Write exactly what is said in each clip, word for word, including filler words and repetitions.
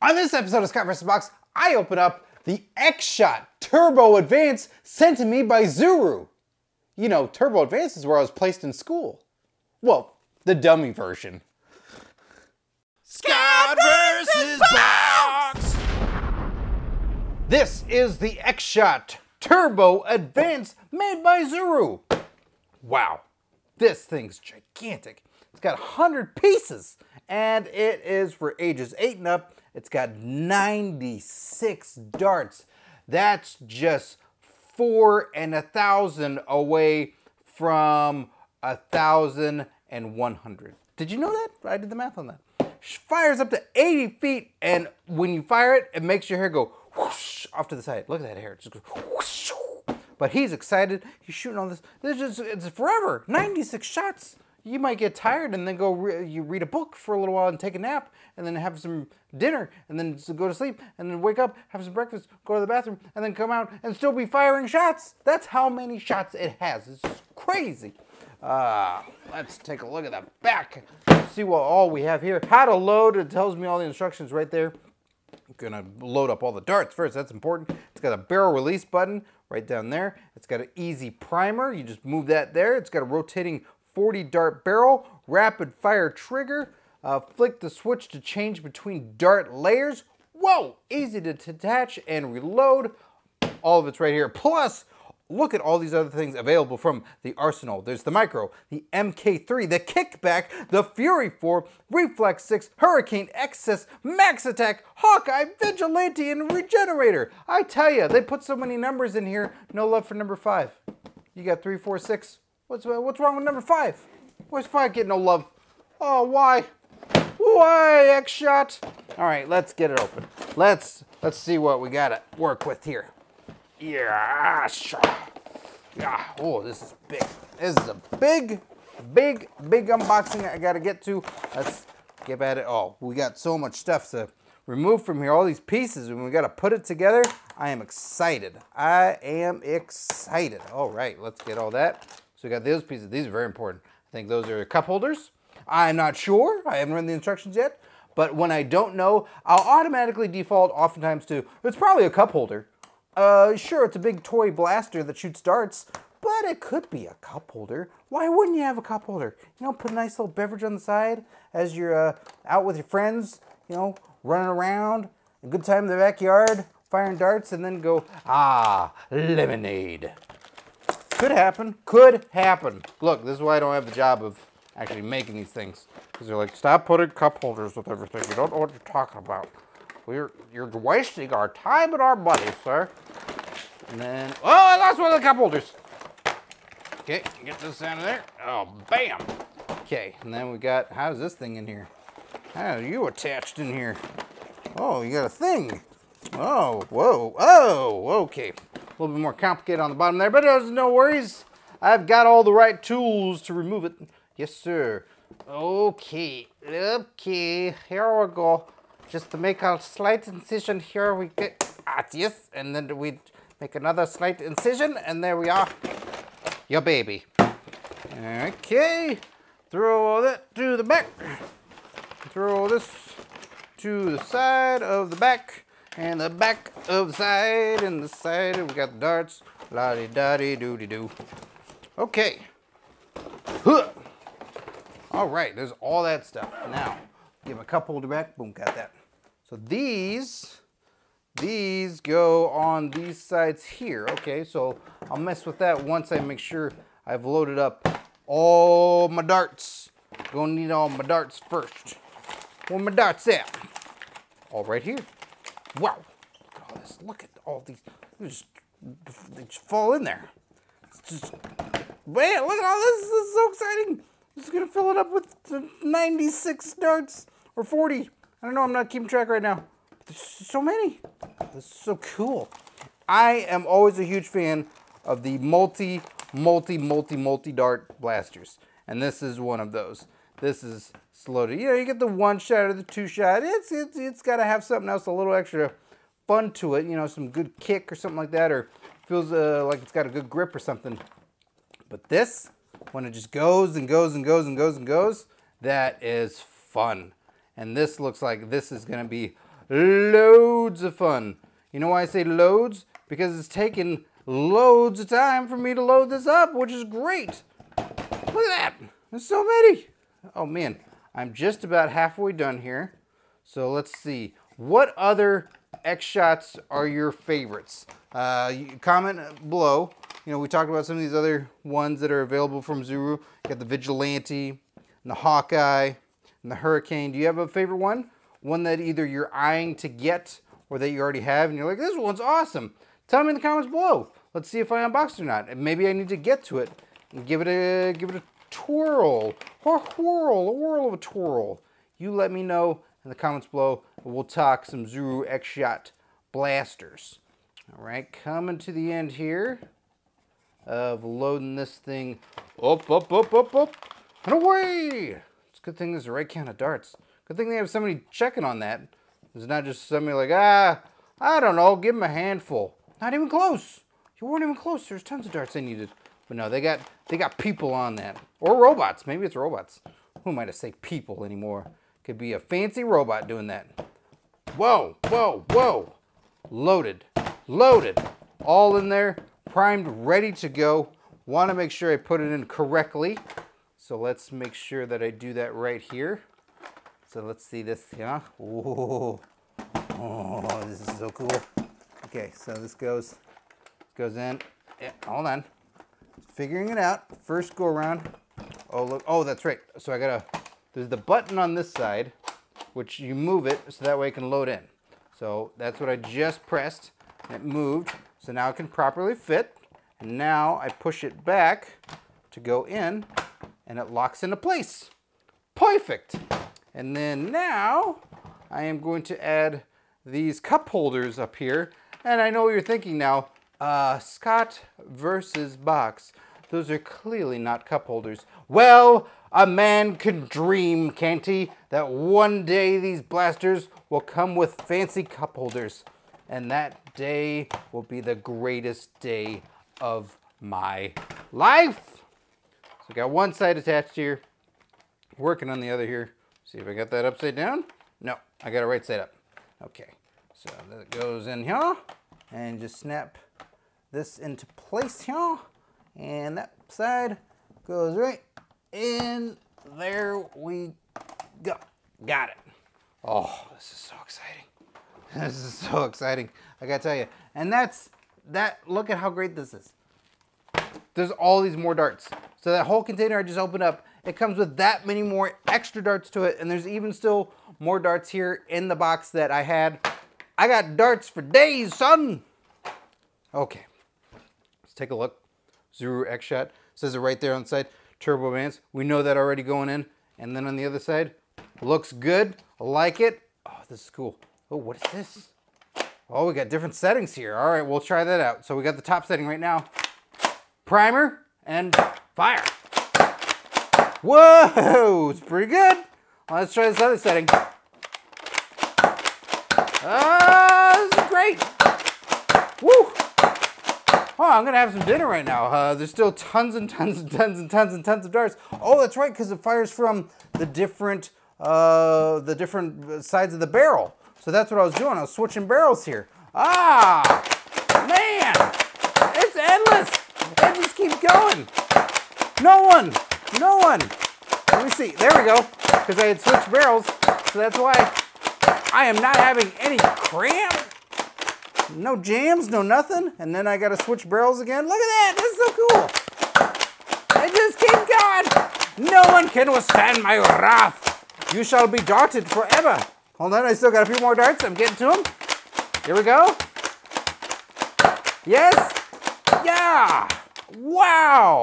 On this episode of Scott versus. Box, I open up the X-Shot Turbo Advance sent to me by ZURU. You know, Turbo Advance is where I was placed in school. Well, the dummy version. Scott versus. Box! This is the X-Shot Turbo Advance made by ZURU. Wow, this thing's gigantic. It's got one hundred pieces, and it is for ages eight and up. It's got ninety-six darts. That's just four and a thousand away from a thousand and one hundred. Did you know that? I did the math on that. She fires up to eighty feet, and when you fire it, it makes your hair go whoosh off to the side. Look at that hair. It just goes whoosh. But he's excited. He's shooting all this. This is it's forever. ninety-six shots. You might get tired and then go re you read a book for a little while and take a nap and then have some dinner and then go to sleep and then wake up, have some breakfast, go to the bathroom and then come out and still be firing shots. That's how many shots it has. It's crazy. Uh, let's take a look at the back. See what all we have here. How to load. It tells me all the instructions right there. I'm gonna load up all the darts first. That's important. It's got a barrel release button right down there. It's got an easy primer. You just move that there. It's got a rotating forty dart barrel, rapid fire trigger, uh, flick the switch to change between dart layers. Whoa, easy to detach and reload. All of it's right here. Plus, look at all these other things available from the arsenal. There's the micro, the M K three, the kickback, the Fury four, Reflex six, Hurricane Excess, Max Attack, Hawkeye, Vigilante, and Regenerator. I tell you, they put so many numbers in here. No love for number five. You got three, four, six. What's, what's wrong with number five? Where's five getting no love? Oh, why? Why, X-Shot? All right, let's get it open. Let's let's see what we gotta work with here. Yeah, sure. Yeah. Oh, this is big. This is a big, big, big unboxing I gotta get to. Let's get at it. Oh, we got so much stuff to remove from here. All these pieces, and we gotta put it together. I am excited. I am excited. All right, let's get all that. So we got those pieces. These are very important. I think those are cup holders. I'm not sure. I haven't read the instructions yet. But when I don't know, I'll automatically default oftentimes to, it's probably a cup holder. Uh, sure, it's a big toy blaster that shoots darts, but it could be a cup holder. Why wouldn't you have a cup holder? You know, put a nice little beverage on the side as you're uh, out with your friends, you know, running around, a good time in the backyard, firing darts, and then go, ah, lemonade. Could happen, could happen. Look, this is why I don't have the job of actually making these things. Because they're like, stop putting cup holders with everything. You don't know what you're talking about. We're, you're wasting our time and our money, sir. And then, oh, I lost one of the cup holders. Okay, get this out of there. Oh, bam. Okay, and then we got, how's this thing in here? How are you attached in here? Oh, you got a thing. Oh, whoa, oh, okay. A little bit more complicated on the bottom there, but there's no worries. I've got all the right tools to remove it. Yes, sir. Okay, okay, here we go. Just to make a slight incision here, we get, ah, yes, and then we make another slight incision, and there we are, your baby. Okay, throw all that to the back. Throw this to the side of the back. And the back of the side, and the side, and we got the darts. La di da di doo di doo. Okay. Huh. All right, there's all that stuff. Now, give my cup holder back. Boom, got that. So these, these go on these sides here. Okay, so I'll mess with that once I make sure I've loaded up all my darts. Gonna need all my darts first. Where my darts at? All right here. Wow, look at all this, look at all these, they just, they just fall in there. It's just, man, look at all this, this is so exciting. I'm just gonna fill it up with ninety-six darts, or forty. I don't know, I'm not keeping track right now. There's so many, this is so cool. I am always a huge fan of the multi, multi, multi, multi dart blasters. And this is one of those. This is slow to, you know, you get the one shot or the two shot. It's, it's, it's got to have something else, a little extra fun to it. You know, some good kick or something like that, or feels uh, like it's got a good grip or something. But this, when it just goes and goes and goes and goes and goes, that is fun. And this looks like this is going to be loads of fun. You know why I say loads? Because it's taken loads of time for me to load this up, which is great. Look at that, there's so many. Oh man, I'm just about halfway done here. So let's see, what other X-Shots are your favorites? Uh, you comment below. You know, we talked about some of these other ones that are available from Zuru. You got the Vigilante, and the Hawkeye, and the Hurricane. Do you have a favorite one? One that either you're eyeing to get or that you already have and you're like, this one's awesome. Tell me in the comments below. Let's see if I unboxed it or not. And maybe I need to get to it and give it a give it a twirl. Or a whirl, a whirl of a twirl. You let me know in the comments below. We'll talk some Zuru X-Shot blasters. All right, coming to the end here of loading this thing up, up, up, up, up, and away. It's a good thing there's the right count of darts. Good thing they have somebody checking on that. It's not just somebody like, ah, I don't know, give them a handful. Not even close. You weren't even close. There's tons of darts they needed. But no, they got they got people on that. Or robots. Maybe it's robots. Who am I to say people anymore? Could be a fancy robot doing that. Whoa, whoa, whoa. Loaded. Loaded. All in there. Primed, ready to go. Want to make sure I put it in correctly. So let's make sure that I do that right here. So let's see this, yeah. Ooh. Oh, this is so cool. Okay, so this goes, goes in. Yeah, hold on. Figuring it out. First go around. Oh, look. Oh, that's right. So I gotta, there's the button on this side, which you move it so that way it can load in. So that's what I just pressed. It moved. So now it can properly fit. And now I push it back to go in and it locks into place. Perfect. And then now I am going to add these cup holders up here. And I know what you're thinking now, uh, Scott versus Box. Those are clearly not cup holders. Well, a man can dream, can't he? That one day these blasters will come with fancy cup holders. And that day will be the greatest day of my life. So I got one side attached here, working on the other here. See if I got that upside down. No, I got it right side up. Okay, so that goes in here and just snap this into place here. And that side goes right in. There we go. Got it. Oh, this is so exciting. This is so exciting. I gotta tell you. And that's that. Look at how great this is. There's all these more darts. So that whole container I just opened up, it comes with that many more extra darts to it. And there's even still more darts here in the box that I had. I got darts for days, son. Okay, let's take a look. Zuru X-Shot, it says it right there on the side. Turbo Advance, we know that already going in. And then on the other side, looks good, I like it. Oh, this is cool. Oh, what is this? Oh, we got different settings here. All right, we'll try that out. So we got the top setting right now. Primer and fire. Whoa, it's pretty good. Let's try this other setting. Oh, this is great. Woo. Oh, I'm gonna have some dinner right now. Uh, there's still tons and tons and tons and tons and tons of darts. Oh, that's right, because it fires from the different uh, the different sides of the barrel. So that's what I was doing. I was switching barrels here. Ah, man, it's endless. It just keeps going. No one, no one. Let me see. There we go. Because I had switched barrels, so that's why I am not having any cramp. No jams, no nothing. And then I got to switch barrels again. Look at that. This is so cool. It just keeps going. No one can withstand my wrath. You shall be darted forever. Hold on. I still got a few more darts. I'm getting to them. Here we go. Yes. Yeah. Wow.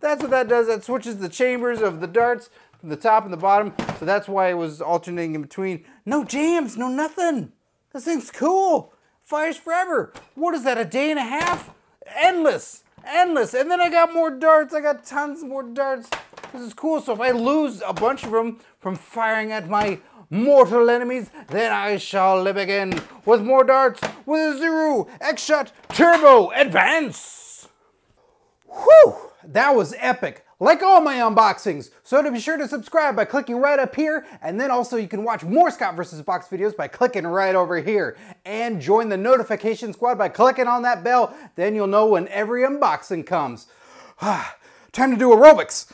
That's what that does. That switches the chambers of the darts from the top and the bottom. So that's why it was alternating in between. No jams, no nothing. This thing's cool. Fires forever. What is that, a day and a half? Endless, endless. And then I got more darts. I got tons more darts. This is cool. So if I lose a bunch of them from firing at my mortal enemies, then I shall live again with more darts with a Zuru X-Shot Turbo Advance. Whew, that was epic. like all my unboxings. So to be sure to subscribe by clicking right up here, and then also you can watch more Scott versus. Box videos by clicking right over here. And join the notification squad by clicking on that bell, then you'll know when every unboxing comes. Time to do aerobics.